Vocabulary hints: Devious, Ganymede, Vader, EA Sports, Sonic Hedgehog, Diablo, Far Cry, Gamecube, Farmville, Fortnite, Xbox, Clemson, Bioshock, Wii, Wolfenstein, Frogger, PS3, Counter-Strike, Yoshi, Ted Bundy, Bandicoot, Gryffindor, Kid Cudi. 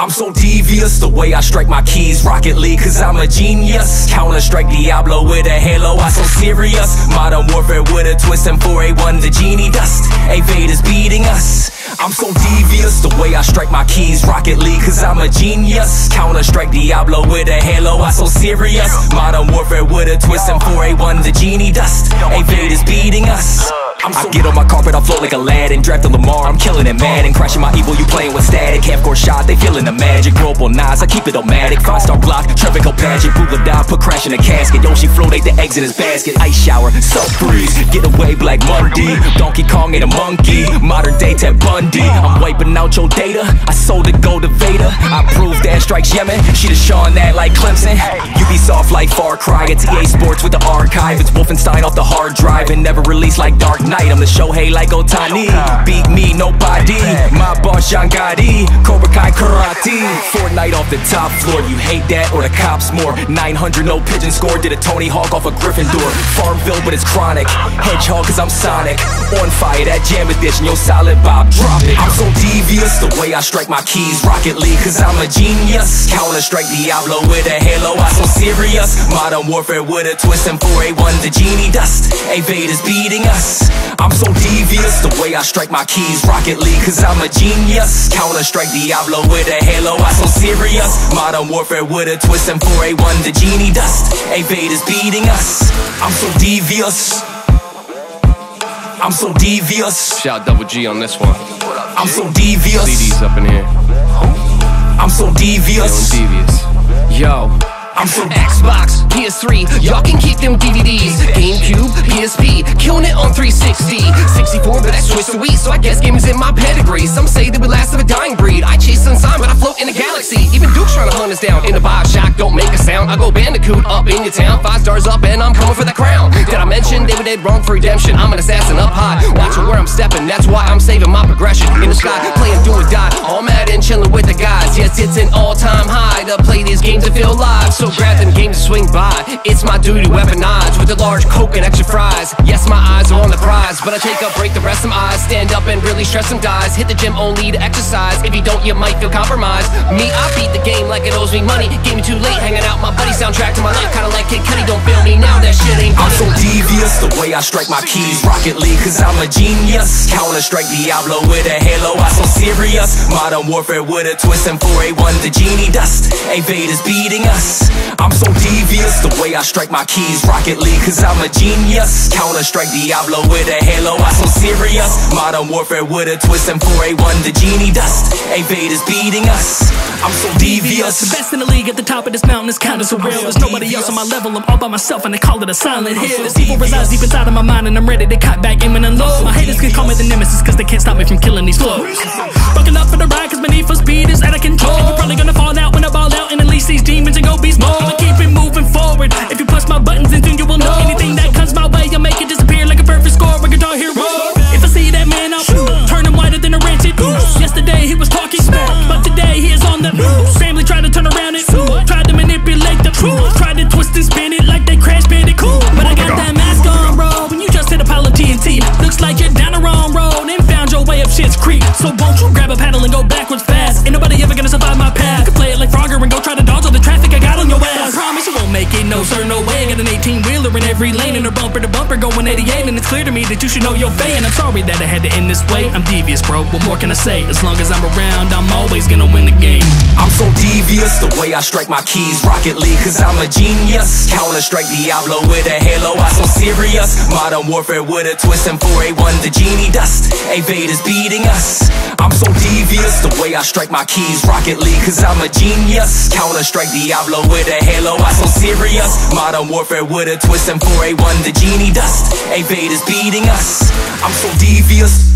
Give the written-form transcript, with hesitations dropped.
I'm so devious, the way I strike my keys. Rocket League, cause I'm a genius. Counter-Strike, Diablo with a halo, I so serious. Modern Warfare with a twist and 4A1, the genie dust. Invaders beating us. I'm so devious, the way I strike my keys. Rocket League, cause I'm a genius. Counter-Strike, Diablo with a halo, I so serious. Modern Warfare with a twist and 4A1, the genie dust. Invaders beating us. I get on my carpet, I float like Aladdin. Draft a Lamar, I'm killing it mad. And crashing my evil, you playing with static. Half-court shot, they feeling the magic. Global knives, I keep it automatic. Five-star block, traffic go pageant. Boola die, put crash in a casket. Yoshi float, ate the eggs in his basket. Ice shower, so freeze. Get away, Black Monday. Donkey Kong ate a monkey. Modern day Ted Bundy. I'm wiping out your data. I sold the gold to Vader. I proved that strikes Yemen. She just shawing that like Clemson. You be soft like Far Cry. It's EA Sports with the archive. It's Wolfenstein off the hard drive. And never released like Dark Knight. I'm the Shohei like Otani. Beat me, nobody. My boss, John Gotti. Cobra Kai karate. Fortnite off the top floor. You hate that or the cops more. 900, no pigeon score. Did a Tony Hawk off a Gryffindor. Farmville, but it's chronic. Hedgehog, cause I'm Sonic. On fire, that jam edition. Yo, solid Bob, drop it. I'm so devious, the way I strike my keys. Rocket League, cause I'm a genius. Counter-Strike, Diablo with a halo, I so serious. Modern Warfare with a twist and 4A1, the genie dust. Invaders beating us. I'm so devious, the way I strike my keys. Rocket League, cause I'm a genius. Counter-Strike, Diablo with a halo, I so serious. Modern Warfare with a twist and 4A1, the genie dust. Invaders beating us. I'm so devious. I'm so devious. Shout double G on this one. I'm so devious. CDs up in here. I'm so devious. Yo, devious. Yo. I'm from Xbox, PS3, y'all can keep them DVDs. Gamecube, PSP, killing it on 360. 64, but I switched to Wii, so I guess gaming's in my pedigree. Some say that we last of a dying breed. I chase sunshine, but I float in the galaxy. Even Duke's trying to hunt us down. In the Bioshock, don't make a sound. I go Bandicoot up in your town. 5 stars up, and I'm coming for the crown. Did I mention they were dead wrong for redemption? I'm an assassin up high, watching where I'm stepping. That's why I'm saving my progression. In the sky, playing do or die. All mad and chilling with the guys. Yes, it's an all-time high to play these games and feel live. So grab them games to swing by. It's my duty to weaponize with a large Coke and extra fries. Yes, my eyes are on the prize, but I take a break to rest some eyes. Stand up and really stress some guys. Hit the gym only to exercise. If you don't, you might feel compromised. Me, I beat the game like it owes me money. Gave me too late, hanging out my buddy. Soundtrack to my life, kinda like Kid Cudi. Don't fail me now, that shit ain't funny. I'm so devious, the way I strike my keys. Rocket League, cause I'm a genius. Counter-Strike, Diablo with a halo, I so serious. Modern Warfare with a twist and 4A1, the genie dust. Invaders beating us. I'm so devious, the way I strike my keys. Rocket League, cause I'm a genius. Counter-Strike, Diablo with a halo, I so serious. Modern Warfare with a twist and 4A1, the genie dust. Invaders beating us. I'm so devious. The best in the league at the top of this mountain is kinda surreal. There's nobody else on my level, I'm all by myself and they call it a silent hill. This evil resides deep inside of my mind and I'm ready to cut back, aim and unload. My haters can call me the nemesis cause they can't stop me from killing these floors. Bucking up for the ride cause my need for speed is out of control. You're probably gonna fall out when I ball out and unleash these demons and go beast mode. I'ma keep it moving forward. If you push my buttons then soon you will know. Anything that comes my way, I'll make it disappear like a perfect score, like a guitar hero. If I see that man, I'll turn him whiter than a rancid goose. Yesterday he was talking smack, but today he is on the news. Family tried to turn around it, tried to manipulate the truth, tried to twist and spin it like they Crash Bandicoot. But I got that mask on, bro, when you just hit a pile of TNT. Looks like you're down the wrong road and found your way up shit's creek. So won't you grab a paddle and go backwards fast? Ain't nobody ever gonna survive my path. You can play it like Frogger and go try to dodge all the traffic I got on your ass. I promise you won't make it, no sir, no way. I got an 18-wheeler in every lane and a bumper to bumper going 88. And it's clear to me that you should know your fate. And I'm sorry that I had to end this way. I'm devious, bro, what more can I say? As long as I'm around, I'm always gonna win the game. I'm so devious, the way I strike my keys. Rocket League, cause I'm a genius. Counter-Strike, Diablo with a halo, I so serious. Modern Warfare with a twist and 4A1, the genie dust. Invaders beating us. I'm so devious, the way I strike my keys. Rocket League, cause I'm a genius. Counter-Strike, Diablo with a halo, I so serious. Modern Warfare with a twist and 4A1, the genie dust. Invaders beating us. I'm so devious.